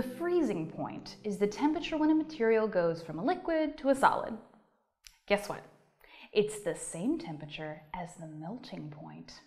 The freezing point is the temperature when a material goes from a liquid to a solid. Guess what? It's the same temperature as the melting point.